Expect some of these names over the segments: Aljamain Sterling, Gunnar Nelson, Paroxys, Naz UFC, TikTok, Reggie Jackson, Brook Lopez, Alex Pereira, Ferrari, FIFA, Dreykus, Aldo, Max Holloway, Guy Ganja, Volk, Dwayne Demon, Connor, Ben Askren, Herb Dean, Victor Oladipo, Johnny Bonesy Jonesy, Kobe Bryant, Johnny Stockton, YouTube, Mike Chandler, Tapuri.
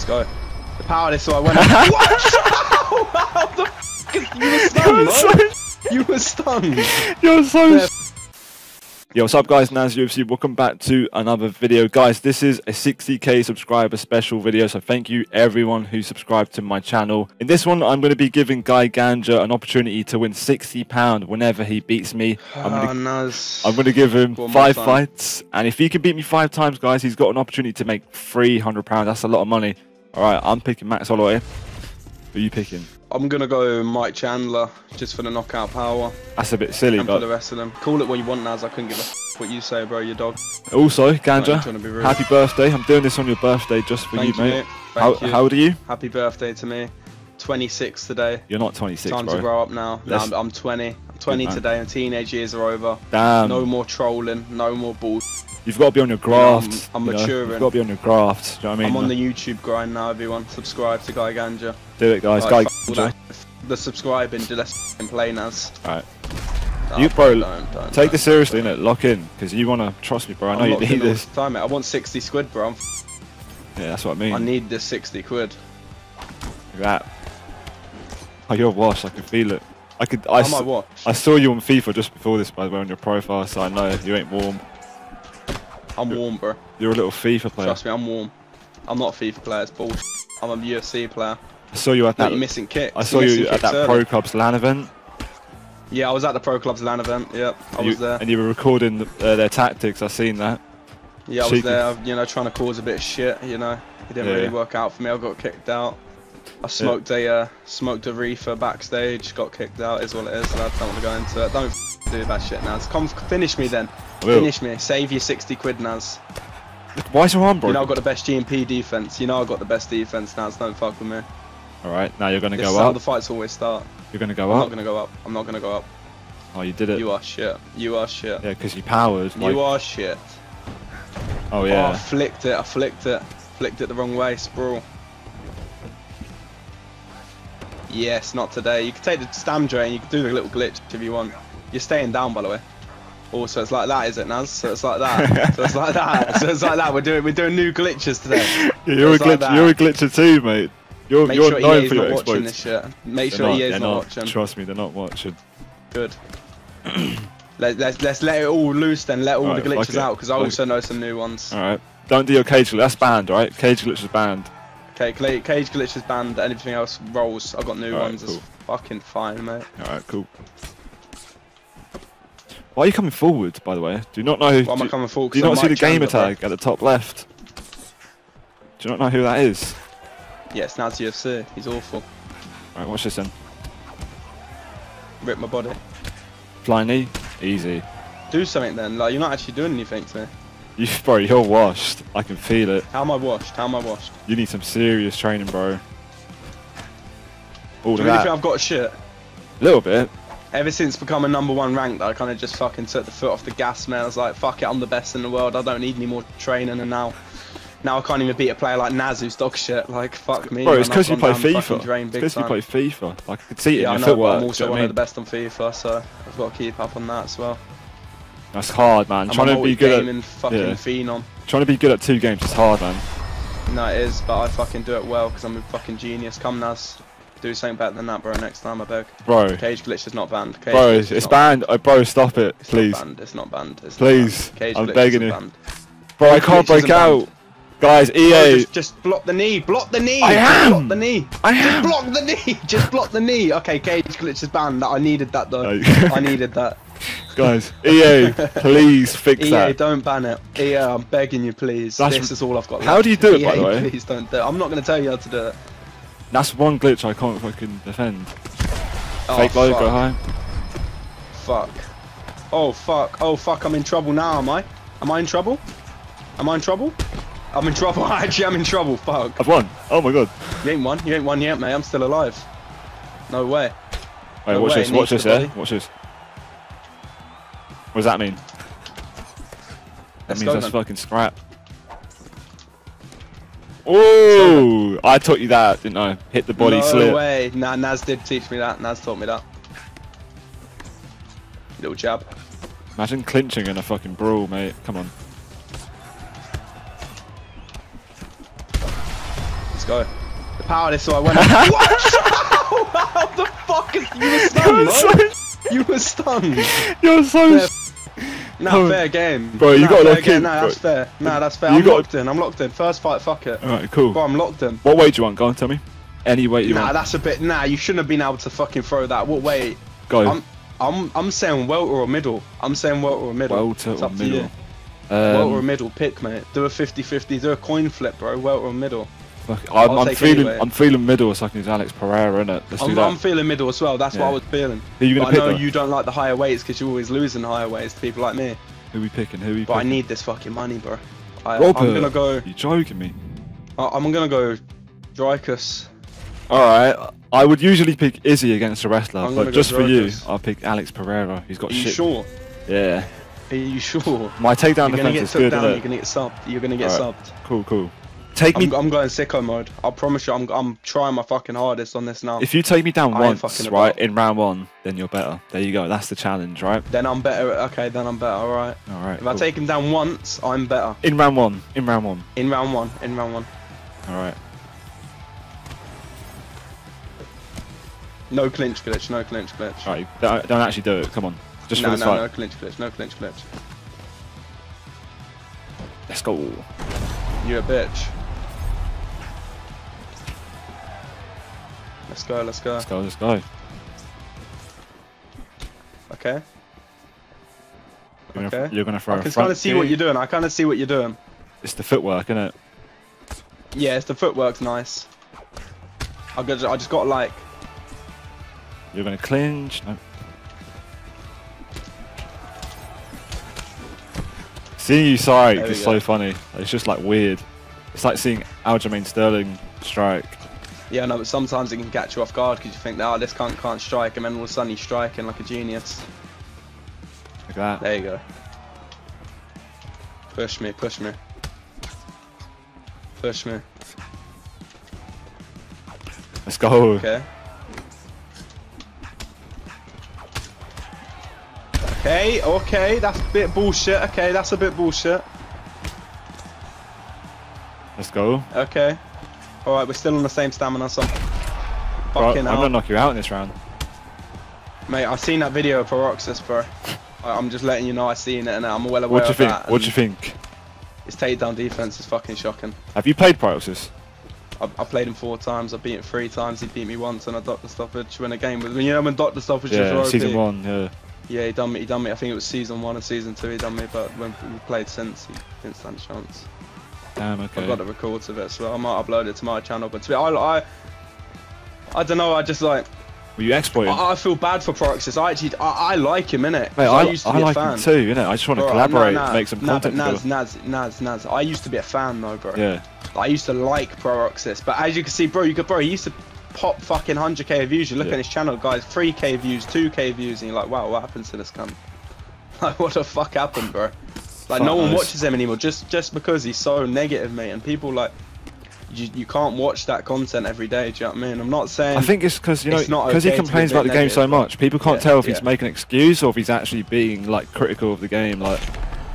Let's go. The powerless, so I went. What? How the f is, you were stunned, man. You were stunned. You're so. Yo, what's up guys, Naz UFC, welcome back to another video. Guys, this is a 60k subscriber special video, so thank you everyone who subscribed to my channel. In this one, I'm going to be giving Guy Ganja an opportunity to win £60 whenever he beats me. I'm going to give him 5 fights, and if he can beat me 5 times, guys, he's got an opportunity to make £300. That's a lot of money. Alright, I'm picking Max Holloway. Who are you picking? I'm going to go Mike Chandler, just for the knockout power. That's a bit silly, and but... for the rest of them. Call it what you want, Naz. I couldn't give a f what you say, bro, your dog. Also, Ganja, no, happy birthday. I'm doing this on your birthday just for you, mate. How old are you? Happy birthday to me. 26 today. You're not 26, bro. Time to grow up now. No, I'm 20. I'm 20 today, and teenage years are over. Damn. No more trolling, no more bull. You've got to be on your graft. I'm maturing. You've got to be on your graft. Do you know what I mean? I'm on the YouTube grind now, everyone. Subscribe to Guy Ganja. Do it, guys. Guy Ganja. The subscribing. Let's play Naz. Alright. No, you, bro, don't, take this seriously, innit? Lock in. Because you want to... Trust me, bro. I know you need this. Time, mate. I want 60 quid, bro. Yeah, that's what I mean. I need this 60 quid. Look at that. Oh, you're washed. I can feel it. I saw you on FIFA just before this, by the way, on your profile, so I know you ain't warm. I'm warm, bro. You're a little FIFA player. Trust me, I'm warm. I'm not a FIFA player, it's bullshit. I'm a UFC player. I saw you at that... You're missing kicks. I saw you at that Pro Clubs LAN event. Yeah, I was at the Pro Clubs LAN event, yep. I was there. And you were recording their tactics, I seen that. Yeah, I was there, you know, trying to cause a bit of shit, you know. It didn't really work out for me, I got kicked out. I smoked a reefer backstage, got kicked out, is what it is, lad. Don't want to go into it. Don't do that shit, Naz. Come finish me then. Finish me. Save your 60 quid, Naz. Why is your arm broken? You know I've got the best G&P defense. You know I've got the best defense, Naz. Don't fuck with me. Alright, now you're going to go up. This is how the fights always start. You're going to go up? I'm not going to go up. I'm not going to go up. Oh, you did it. You are shit. You are shit. Yeah, because you powered. Like... You are shit. Oh, yeah. Oh, I flicked it. I flicked it. Flicked it the wrong way, sprawl. Yes, not today. You can take the stam drain, you can do the little glitch if you want. You're staying down, by the way. Also, it's like that, is it, Naz? So it's like that. So it's like that. So it's like that. We're doing new glitches today. Yeah, you're a glitcher too, mate. You're known for your exploits. This shit. Make sure he is not watching. Trust me, they're not watching. Good. let's let it all loose then. Let all the glitches out, because I also know some new ones. All right. Don't do your cage glitch. That's banned, right? Cage glitch is banned. Okay, cage glitch is banned, anything else rolls. I've got new ones, it's fucking fine, mate. Alright, cool. Why are you coming forward, by the way? Do you not know who... Why am I coming forward? Do you not see the gamer tag at the top left? Do you not know who that is? Yeah, it's Naz UFC. He's awful. Alright, watch this then. Rip my body. Fly knee. Easy. Do something then, like, you're not actually doing anything to me. Bro, you're washed. I can feel it. How am I washed? How am I washed? You need some serious training, bro. Do you really think I've got shit? A little bit. Ever since becoming #1 ranked, I kind of just fucking took the foot off the gas, man. I was like, fuck it, I'm the best in the world. I don't need any more training. And now I can't even beat a player like Naz who's dog shit. Like, fuck me. Bro, it's because you play FIFA. It's because you play FIFA. Like, I could see it in your footwork. I'm also one of the best on FIFA, so I've got to keep up on that as well. That's hard, man. Trying to be good at Trying to be good at 2 games is hard, man. No, it is, but I fucking do it well because I'm a fucking genius. Come, Naz, do something better than that, bro. Next time, I beg. Bro, cage glitch is not banned. Cage bro, it's banned. Oh, bro, stop it, please. It's not banned. It's not banned. It's please, not banned. Cage I'm begging you. Banned. Bro, I can't break out, guys. EA, bro, just block the knee. Block the knee. I am. Block the knee. I am. Just block the knee. Just block the knee. Okay, cage glitch is banned. I needed that though. I needed that. Guys, EA, please fix that. EA, don't ban it. EA, I'm begging you, please. This is all I've got left. How do you do it, by the way? Please don't do it. I'm not going to tell you how to do it. That's one glitch I can't fucking defend. Oh, fake low, go high. Fuck. Oh, fuck. Oh, fuck. I'm in trouble now, am I? Am I in trouble? Am I in trouble? I'm in trouble. Actually, I'm in trouble. Fuck. I've won. Oh, my God. You ain't won. You ain't won yet, mate. I'm still alive. No way. Wait, watch this. Watch this, yeah? Watch this. What does that mean? That means that's fucking scrap. Oh, I taught you that, didn't I? Hit the body slip. No way. Nah, Naz did teach me that. Naz taught me that. Little jab. Imagine clinching in a fucking brawl, mate. Come on. Let's go. The power this, so I went. What? How the fuck? You were stunned, bro. You were stunned. You're so. Nah, fair game. Bro, you got to lock in. Nah, that's fair. Nah, that's fair. I'm locked in. I'm locked in. First fight, fuck it. Alright, cool. Bro, I'm locked in. What weight do you want? Go on, tell me. Any weight you want. Nah, that's a bit. Nah, you shouldn't have been able to fucking throw that. What weight? Go. I'm saying welter or middle. I'm saying welter or middle. Welter or middle. Welter or middle. Pick, mate. Do a 50-50. Do a coin flip, bro. Welter or middle. I'm feeling middle, so I can use Alex Pereira, innit? Let's do that. I'm feeling middle as well. That's what I was feeling. Who you gonna pick? I know you don't like the higher weights because you're always losing higher weights to people like me. Who we picking? Who we? But picking? I need this fucking money, bro. Robert, I'm gonna go. You joking me? I'm gonna go Dreykus. Alright, I would usually pick Izzy against a wrestler, but just for you, I'll pick Alex Pereira. He's got shit. Are you sure? Yeah. Are you sure? My takedown defense is good, isn't it? You're gonna get subbed. You're gonna get subbed. Cool, cool. Take me. I'm going sicko mode. I promise you, I'm trying my fucking hardest on this now. If you take me down once, right, in round one, then you're better. There you go. That's the challenge, right? Then I'm better. Okay, then I'm better. All right. All right. If I take him down once, I'm better. In round one. In round one. In round one. In round one. All right. No clinch glitch, no clinch glitch. Alright, don't actually do it, come on. Just for this fight. No, no clinch glitch, no clinch glitch. Let's go. You a bitch. Let's go, let's go. Let's go, let's go. Okay. You're gonna throw a front kick. I can kind of see what you're doing, I kind of see what you're doing. It's the footwork, innit? Yeah, it's the footwork's nice. I just got like... You're gonna clinch. No. Seeing you strike is so funny. It's just like weird. It's like seeing Aljamain Sterling strike. Yeah, no, but sometimes it can catch you off guard because you think, oh, this cunt can't strike, and then all of a sudden he's striking like a genius. Like that. There you go. Push me, push me. Push me. Let's go. Okay. Okay, okay, that's a bit bullshit. Okay, that's a bit bullshit. Let's go. Okay. Alright, we're still on the same stamina, so... Fucking hell. I'm gonna knock you out in this round. Mate, I've seen that video of Paroxys, bro. I'm just letting you know I've seen it and I'm well aware of that. What do you think? His takedown defense is fucking shocking. Have you played Paroxys? I played him 4 times, I beat him 3 times, he beat me once and I Dr. Stoppage win a game with him. You know when Dr. Stoppage was ROP? Season 1, yeah. Yeah, he done me. He done me. I think it was season 1 or season 2. He done me, but when we played since, he didn't stand a chance. Damn. Okay. I've got the records of it, so I might upload it to my channel. But to be, I don't know. I just like. Were you exploiting? I feel bad for Paroxys. I like him, innit? Mate, I used to be a fan. I like him too, innit? I just want to collaborate, make some content. Naz. I used to be a fan though, bro. Yeah. I used to like Paroxys, but as you can see, bro, he used to. Pop fucking 100k views. You look at his channel, guys, 3k views, 2k views, and you're like, wow, what happened to this cunt? Like, what the fuck happened, bro? Like, no one watches him anymore just because he's so negative, mate. And people like, you can't watch that content every day. Do you know what I mean? I'm not saying. I think it's because you know because he complains about the game so much. People can't tell if he's making an excuse or if he's actually being like critical of the game. Like,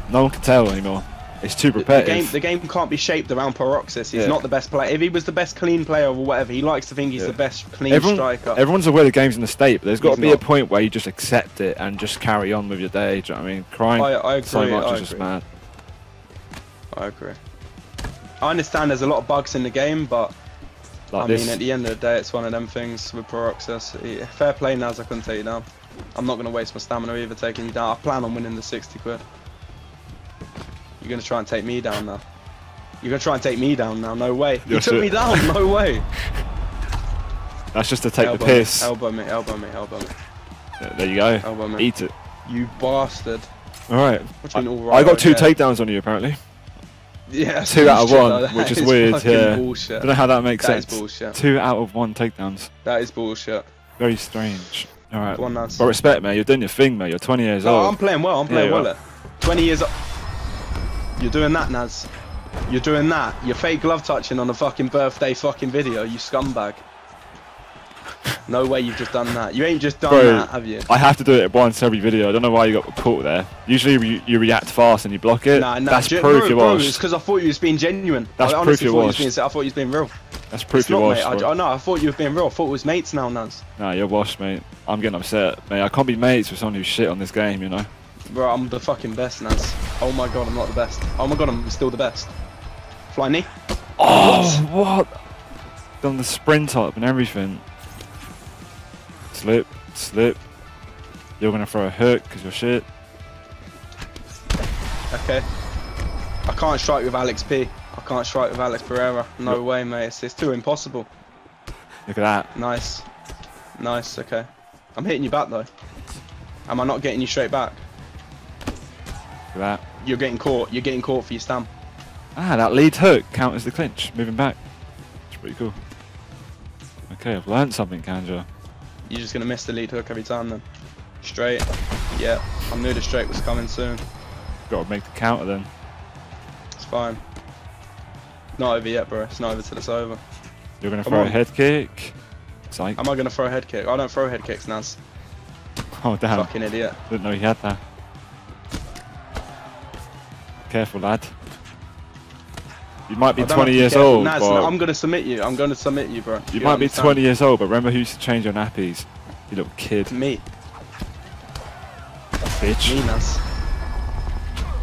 no one can tell anymore. It's too repetitive. The game can't be shaped around Paroxys. He's not the best player. If he was the best clean player or whatever, he likes to think he's the best clean striker. Everyone's aware the game's in the state, but there's got to be a point where you just accept it and just carry on with your day. Do you know what I mean? Crying so much is just mad. I agree. I understand there's a lot of bugs in the game, but like I mean, at the end of the day, it's one of them things with Paroxys. Fair play, Naz. I couldn't take you down. I'm not going to waste my stamina either taking you down. I plan on winning the 60 quid. You're gonna try and take me down now. You're gonna try and take me down now. No way. You took me down. No way. That's just to take the piss. Elbow me. Elbow me. Elbow me. There you go. Elbow me. Eat it. You bastard. All right. I got 2 takedowns on you apparently. Yeah. 2 out of 1, which is weird. Yeah. Bullshit. Don't know how that makes sense. That is bullshit. 2 out of 1 takedowns. That is bullshit. Very strange. All right. Go on, Naz. But respect, mate. You're doing your thing, mate. You're 20 years old. I'm playing well. I'm playing well. 20 years old. You're doing that, Naz. You're doing that. You're fake glove touching on a fucking birthday fucking video, you scumbag. No way you've just done that. You ain't just done that, have you? I have to do it once every video. I don't know why you got caught there. Usually you react fast and you block it. Nah, that's proof you're washed. It's because I thought you was being genuine. That's proof you're washed. I thought you was being real. That's proof you're washed. I know. I thought you were being real. I thought it was mates now, Naz. Nah, you're washed, mate. I'm getting upset, mate. I can't be mates with someone who's shit on this game, you know. Bro, I'm the fucking best, Naz. Oh my god, I'm not the best. Oh my god, I'm still the best. Fly knee. Oh, what? Done the sprint up and everything. Slip, slip. You're gonna throw a hook because you're shit. Okay. I can't strike with Alex P. I can't strike with Alex Pereira. No way, mate. It's too impossible. Look at that. Nice. Nice, okay. I'm hitting you back, though. Am I not getting you straight back? Look at that. You're getting caught. You're getting caught for your stamp. Ah, that lead hook counters the clinch. Moving back. It's pretty cool. Okay, I've learned something, Ganja. You're just going to miss the lead hook every time, then. Straight. Yeah, I knew the straight was coming soon. Got to make the counter, then. It's fine. Not over yet, bro. It's not over till it's over. You're going to throw a head kick? Psych. Am I going to throw a head kick? I don't throw head kicks, Naz. Oh, damn. Fucking idiot. Didn't know he had that. Careful, lad. You might be 20 years old. Naz, no, I'm going to submit you. I'm going to submit you, bro. You might be 20 years old, but remember who used to change your nappies? You little kid. Me. Bitch. Me, Naz.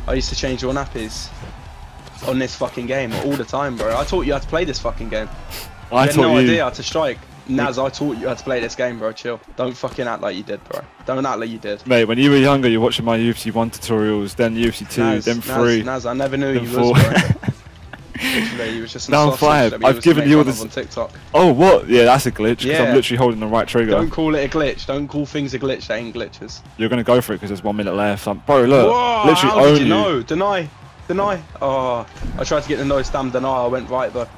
I used to change your nappies. On this fucking game all the time, bro. I taught you how to play this fucking game. I had no idea how to strike. Naz, I taught you how to play this game, bro. Chill. Don't fucking act like you did, bro. Don't act like you did. Mate, when you were younger, you were watching my UFC 1 tutorials, then UFC 2, then 3. Naz, I never knew you was, bro. Literally, you was just down 5. I've given you all this on TikTok. Oh, what? Yeah, that's a glitch, because I'm literally holding the right trigger. Don't call it a glitch. Don't call things a glitch. They ain't glitches. You're going to go for it because there's 1 minute left. Bro, look. Whoa, literally how did you know? Deny. Deny. Oh, I tried to get the no stam deny. I went right though.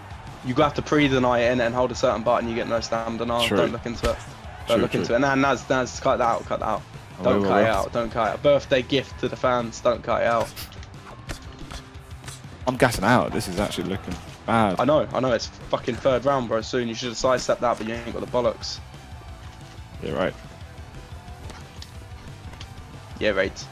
You have to pre-deny it and hold a certain button. You get no stam deny. Don't look into it. Don't look into it. Nah, Naz, cut that out. Cut that out. Don't cut it out. Don't cut it out. Birthday gift to the fans. Don't cut it out. I'm gassing out. This is actually looking bad. I know. It's fucking third round, bro. Soon you should have sidestepped that, but you ain't got the bollocks. Yeah, right. Yeah, right.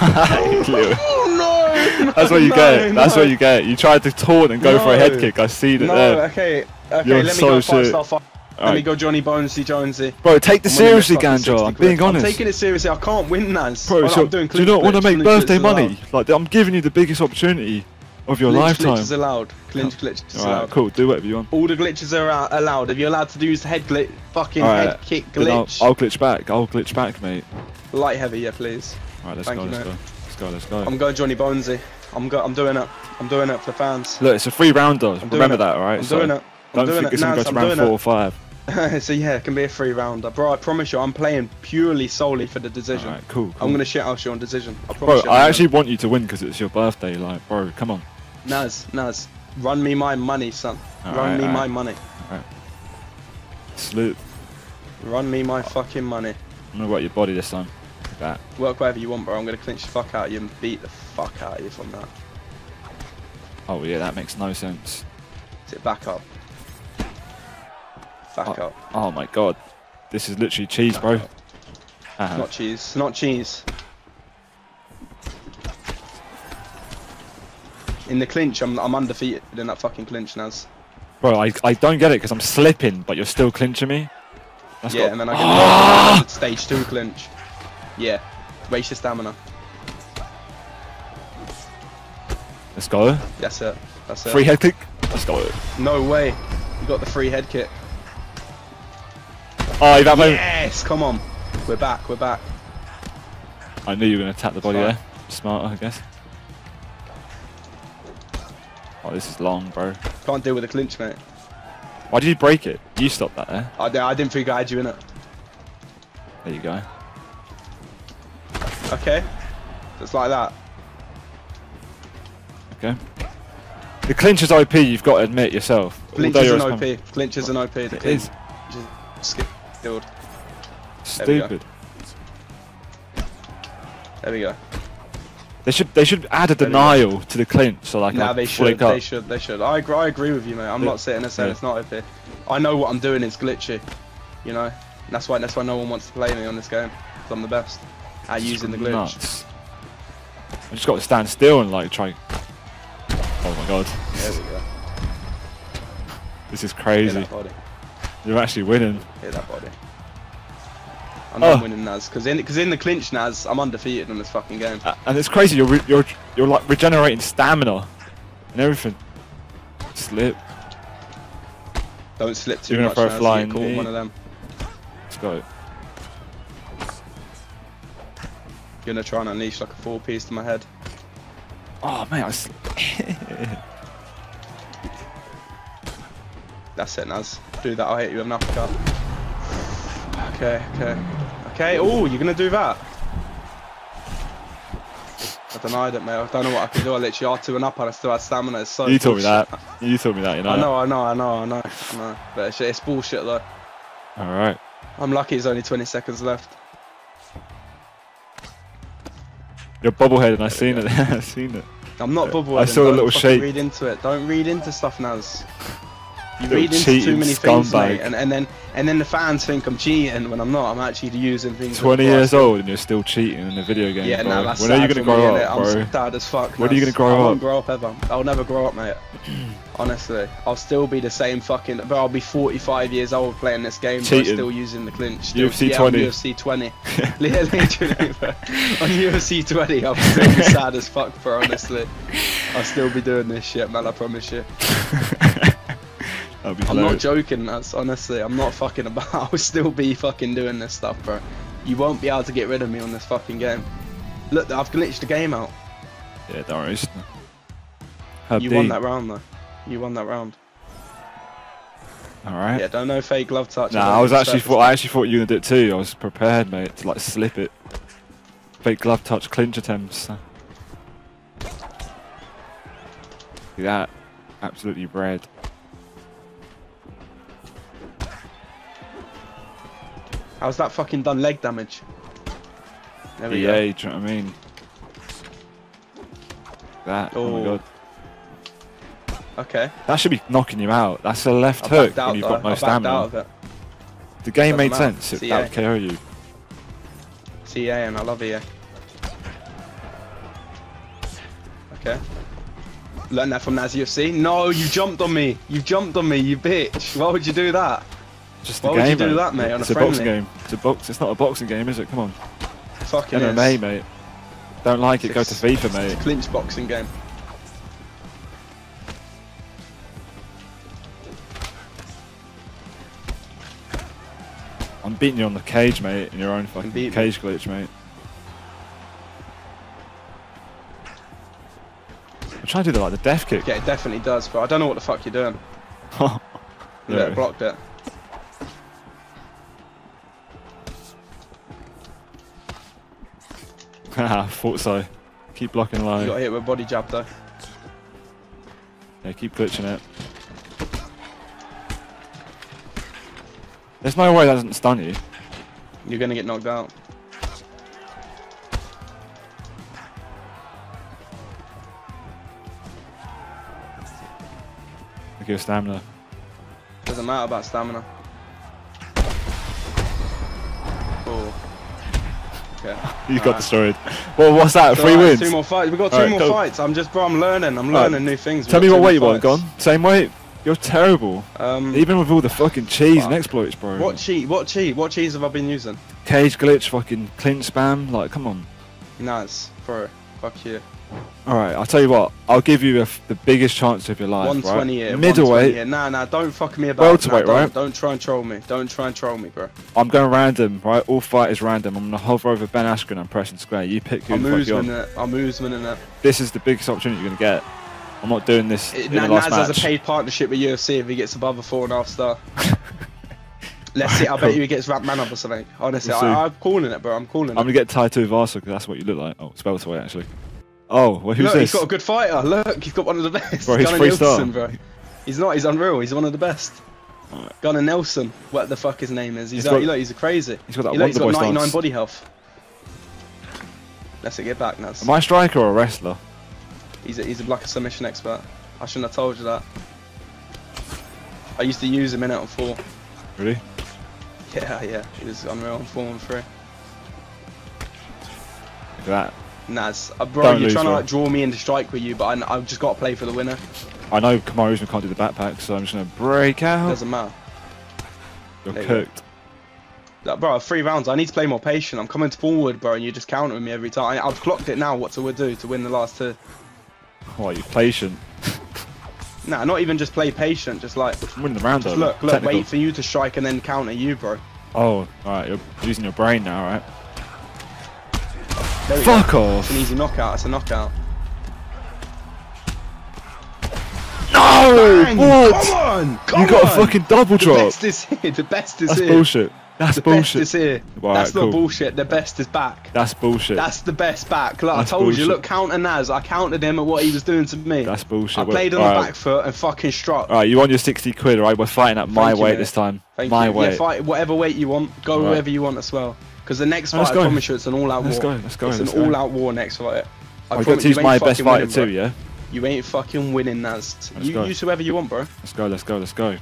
Oh, no, that's where you get it. That's where you get it. You tried to taunt and go for a head kick. I see that there. Okay, you're let me go Johnny Bonesy Jonesy. Bro, take this seriously, Ganja. I'm being honest. I'm taking it seriously. I can't win, Naz. Bro, so do you not want to make birthday money? Like, I'm giving you the biggest opportunity of your lifetime. Glitch is allowed. Glitch is allowed. Cool, do whatever you want. All the glitches are allowed. If you're allowed to use the head glitch, fucking head kick glitch. I'll glitch back. I'll glitch back, mate. Light heavy, yeah, please. Alright, let's go. I'm going Johnny Bonesy. I'm doing it. I'm doing it for the fans. Look, it's a 3-rounder. Remember that, alright? I'm doing it. Don't think it's going to go to round 4 or 5. So yeah, it can be a 3-rounder. Bro, I promise you, I'm playing purely solely for the decision. Alright, cool. I'm going to shit out you on decision. I promise you. Bro, I actually want you to win because it's your birthday. Like, bro, come on. Naz, run me my money, son. Run me my money. Alright. Salute. Run me my fucking money. I'm going to work your body this time. That. Work wherever you want, bro. I'm gonna clinch the fuck out of you and beat the fuck out of you from that. Oh yeah, that makes no sense. Sit back up. Back up. Oh my god, this is literally cheese, bro. It's not cheese. It's not cheese. In the clinch, I'm undefeated in that fucking clinch, Naz. Bro, I don't get it because I'm slipping, but you're still clinching me. That's yeah, and then I get the stage 2 clinch. Yeah, raise your stamina. Let's go. That's it. That's it. Free head kick. Let's go. No way. You got the free head kick. Oh, that moment. Yes, come on. We're back. We're back. I knew you were going to tap the body there. Smarter, I guess. Oh, this is long, bro. Can't deal with a clinch, mate. Why did you break it? You stopped that there. I didn't think I had you in it. There you go. Okay, just like that. Okay. The clinch is OP, you've got to admit yourself. Clinch is an OP. Clinch is an OP. It is. Skilled. Stupid. There we go. They should add a denial to the clinch so like. Nah, they should. I agree with you, mate. I'm not sitting there saying it's not OP. I know what I'm doing is glitchy, you know. And that's why no one wants to play me on this game. 'Cause I'm the best. Using the glitch. I just got to stand still and like try. Oh my god. There we go. This is crazy. You're actually winning. Hit that body. I'm not winning, Naz, because in the clinch, Naz, I'm undefeated in this fucking game. And it's crazy. You're like regenerating stamina and everything. Slip. Don't slip too much. You're gonna throw a flying knee. One of them. Let's go. Gonna try and unleash like a four piece to my head. Oh man, I slipped. That's it, Naz. Do that, I'll hit you with an uppercut. Okay, okay. Okay, oh, you're gonna do that? I denied it, mate. I don't know what I can do. I literally R2 and up and I still have stamina. It's so you bullshit. Told me that. You told me that, you know. I know. But it's bullshit, though. Alright. I'm lucky it's only 20 seconds left. You're bobblehead and I seen it. I seen it. I'm not bobblehead. I saw a little shape. Don't read into it. Don't read into stuff, Naz. You read into too many things, mate, and then the fans think I'm cheating when I'm not. I'm actually using things. 20 years old and you're still cheating in a video game. Yeah, no, that's sad. When are you gonna grow up, bro? I'm sad as fuck. When are you gonna grow up? I won't grow up ever. I'll never grow up, mate. Honestly, I'll still be the same fucking. But I'll be 45 years old playing this game, but I'm still using the clinch. Still, UFC 20. UFC 20. Literally, bro. On UFC 20, I'll still be sad as fuck, bro. Honestly, I'll still be doing this shit, man. I promise you. I'm not joking, that's honestly, I'm not fucking about, I'll still be fucking doing this stuff, bro. You won't be able to get rid of me on this fucking game. Look, I've glitched the game out. Yeah, don't worry. You won that round, though. You won that round. Alright. Yeah, don't know fake glove touch. Nah, I actually thought you were gonna do it too. I was prepared, mate, to like slip it. Fake glove touch clinch attempts. Look at that. Absolutely bread. How's that fucking done leg damage? There we go. Do you know what I mean? That, oh my god. Okay. That should be knocking you out. That's a left hook when you've got no stamina. Out of it. The game made sense, that would KO you. CA and I love EA. Okay. Learn that from Naz UFC. No, you jumped on me. You jumped on me, you bitch. Why would you do that? Just the game, would you do that, mate? It's a boxing game. It's not a boxing game, is it? Come on. Fucking MMA, mate. Don't like it. Go to FIFA, mate. It's a clinch boxing game. I'm beating you on the cage, mate. In your own fucking cage glitch, mate. I'm trying to do the death kick. Yeah, it definitely does, but I don't know what the fuck you're doing. Yeah, blocked it. Haha, thought so. Keep blocking low. You got hit with a body jab though. Yeah, keep glitching it. There's no way that doesn't stun you. You're gonna get knocked out. Look at your stamina. Doesn't matter about stamina. You got destroyed. Well, what's that? So 3 wins? 2 more fights. We've got 2 more fights. I'm just, bro, I'm learning new things. Tell me what weight you want, Gon. Same weight? You're terrible. Even with all the fucking cheese and exploits, bro. What cheese have I been using? Cage glitch, fucking clinch spam. Like, come on. Naz, bro. Fuck you. Alright, I'll tell you what. I'll give you the biggest chance of your life, 120 right? Middleweight. Nah, don't fuck me about welterweight, right? Don't try and troll me. Don't try and troll me, bro. I'm going random, right? All fight is random. I'm going to hover over Ben Askren and press and square. You pick who the fuck you want. I'm Usman in it. This is the biggest opportunity you're going to get. I'm not doing this in the last match. Naz has a paid partnership with UFC if he gets above a 4.5 star. Let's see. I bet you he gets wrapped man up or something. Honestly, I'm calling it, bro. I'm calling it. I'm going to get Taito Vasa because that's what you look like. Oh, it's welterweight, actually. Oh, well, who's this? Look, he's got a good fighter. Look, he's got one of the best. Bro, he's Gunnar Nelson, bro. He's not. He's unreal. He's one of the best. Right. Gunnar Nelson, what the fuck his name is? He's crazy. He's got that Wonder Boy stance. He's got 99 body health. Let's get back, Naz. Am I a striker or a wrestler? He's a black submission expert. I shouldn't have told you that. I used to use him in out on 4. Really? Yeah. He was unreal on 4 and 3. Look at that. Naz. Bro, don't you're trying to like draw me into strike with you, but I've just got to play for the winner. I know Kamaru's can't do the backpack, so I'm just going to break out. Doesn't matter. You're cooked. Bro, 3 rounds. I need to play more patient. I'm coming forward, bro, and you're just countering me every time. I've clocked it now. What do I do to win the last 2? Oh, you're patient. Nah, not even just play patient. Just like win the round. Just though, look, technical. Wait for you to strike and then counter you, bro. Oh, alright. You're using your brain now, right? Fuck off! It's an easy knockout. It's a knockout. No! Bang! What? Come on! Come on! You got a fucking double drop. The best is here. The best is here. That's bullshit. That's the bullshit. Best is here. Right, that's not bullshit. The best is back. That's bullshit. That's the best back. Look, that's I told bullshit. You. Look, counter Naz. I countered him at what he was doing to me. That's bullshit. I played on the back foot and fucking struck. All right, you won your 60 quid, all right? We're fighting at my weight this time. Thank my you. Weight. Yeah, fight whatever weight you want. Go wherever you want as well. Because the next fight, I promise you, it's an all-out war. Let's go. Let's go. It's an all-out war next fight. I got to use my best fighter too, yeah? You ain't fucking winning, Naz. You use whoever you want, bro. Let's go. Let's go. Let's go. You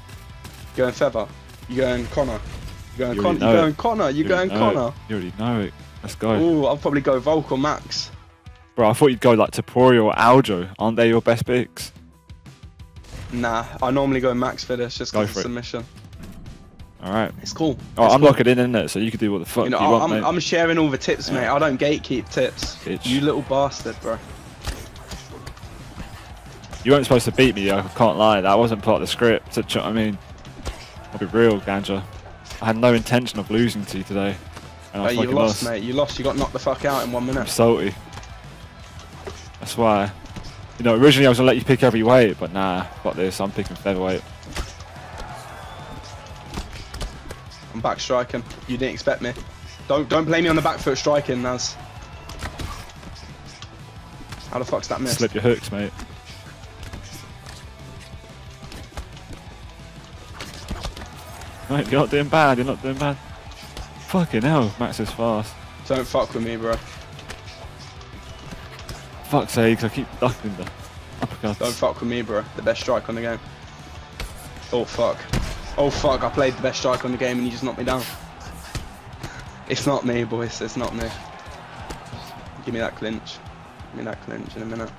going Feather? You going Connor? Going Connor, you going Connor, you going Connor. You already know it. Let's go. Ooh, I'll probably go Volk or Max. Bro, I thought you'd go like Tapuri or Aldo. Aren't they your best picks? Nah, I normally go Max for this, just go for submission. Alright. It's cool. Oh, it's I'm cool. Locking in, isn't it? So you can do what the fuck you, you want, mate. I'm sharing all the tips, mate. I don't gatekeep tips. Bitch. You little bastard, bro. You weren't supposed to beat me, though. I can't lie. That wasn't part of the script. Do you know what I mean? I'll be real, Ganja. I had no intention of losing to you today. And I you lost, mate. You lost. You got knocked the fuck out in 1 minute. I'm salty. That's why. You know, originally I was going to let you pick every weight, but nah, fuck this. I'm picking featherweight. I'm back striking. You didn't expect me. Don't blame me on the back foot striking, Naz. How the fuck's that miss? Slip your hooks, mate. Mate, you're not doing bad, you're not doing bad. Fucking hell, Max is fast. Don't fuck with me, bro. Fuck's sake, I keep ducking the uppercuts. Don't fuck with me, bro. The best strike on the game. Oh, fuck. Oh, fuck, I played the best strike on the game and you just knocked me down. It's not me, boys, it's not me. Give me that clinch. Give me that clinch in a minute.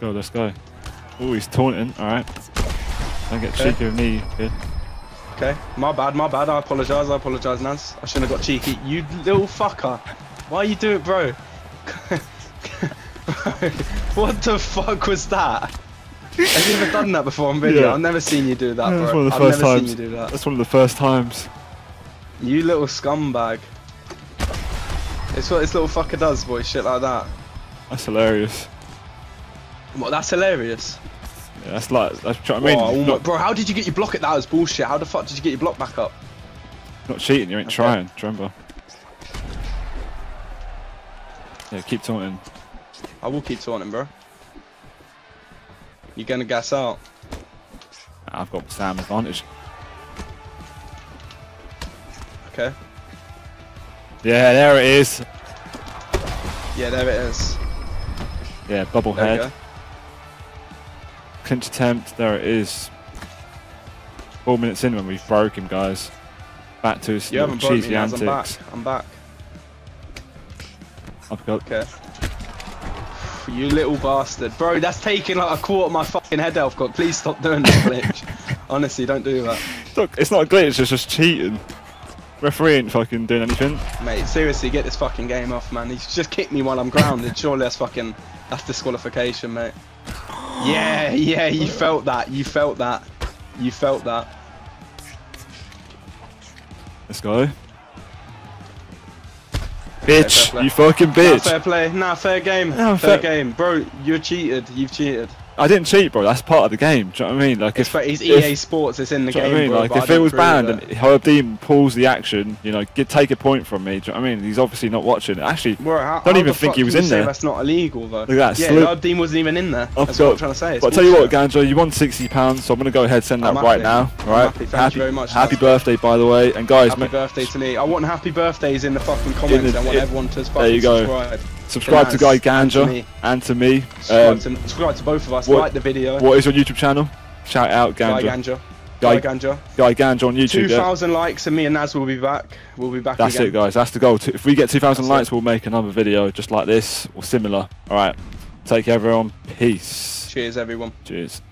Go, let's go. Oh, he's taunting. All right. Don't get cheeky with me, kid. Okay. My bad. My bad. I apologise. I apologise, Naz. I shouldn't have got cheeky. You little fucker. Why you do it, bro? What the fuck was that? Have you ever done that before on video? Yeah. I've never seen you do that, bro. That's one of the first times. Seen you do that. That's one of the first times. You little scumbag. It's what this little fucker does, boy. Shit like that. That's hilarious. What, that's hilarious. Yeah, that's like, that's what I mean. Oh, not, bro, how did you get your block at that? That was bullshit. How the fuck did you get your block back up? Not cheating, you ain't trying, remember. Yeah, keep taunting. I will keep taunting, bro. You're gonna gas out. I've got Sam advantage. Okay. Yeah, there it is. Yeah, there it is. Yeah, bubble head. Clinch attempt, there it is. 4 minutes in when we broke him, guys. Back to his cheesy antics. I'm back. I've got. Okay. You little bastard. Bro, that's taking like a quarter of my fucking head off. God, please stop doing that glitch. Honestly, don't do that. Look, it's not a glitch, it's just cheating. Referee ain't fucking doing anything. Mate, seriously, get this fucking game off, man. He's just kicked me while I'm grounded. Surely that's fucking... That's disqualification, mate. Yeah, yeah, you felt that. You felt that. You felt that. Let's go. Bitch, you fucking bitch. Nah, fair play. Nah, fair game. Nah, fair game. Bro, you cheated. You've cheated. I didn't cheat, bro. That's part of the game. Do you know what I mean? Like, it's EA Sports. It's in the game, bro. Like, if it was banned and Herb Dean pulls the action, you know, take a point from me. Do you know what I mean? He's obviously not watching. Actually, don't even think he was in there. That's not illegal, though. Look at that. Yeah, Herb Dean wasn't even in there. That's what I'm trying to say. But I tell you what, Ganja, you won £60, so I'm going to go ahead and send that right now. All right. Thank you very much. Happy birthday, by the way. And guys, happy birthday to me. I want happy birthdays in the fucking comments. I want everyone to fucking subscribe. Subscribe to Guy Ganja and to me. Subscribe to both of us. Like the video. What is your YouTube channel? Shout out Ganja. Guy Ganja. Guy Ganja on YouTube. 2,000 likes and me and Naz will be back. We'll be back again. That's it, guys. That's the goal. If we get 2,000 likes, we'll make another video just like this or similar. All right. Take care, everyone. Peace. Cheers, everyone. Cheers.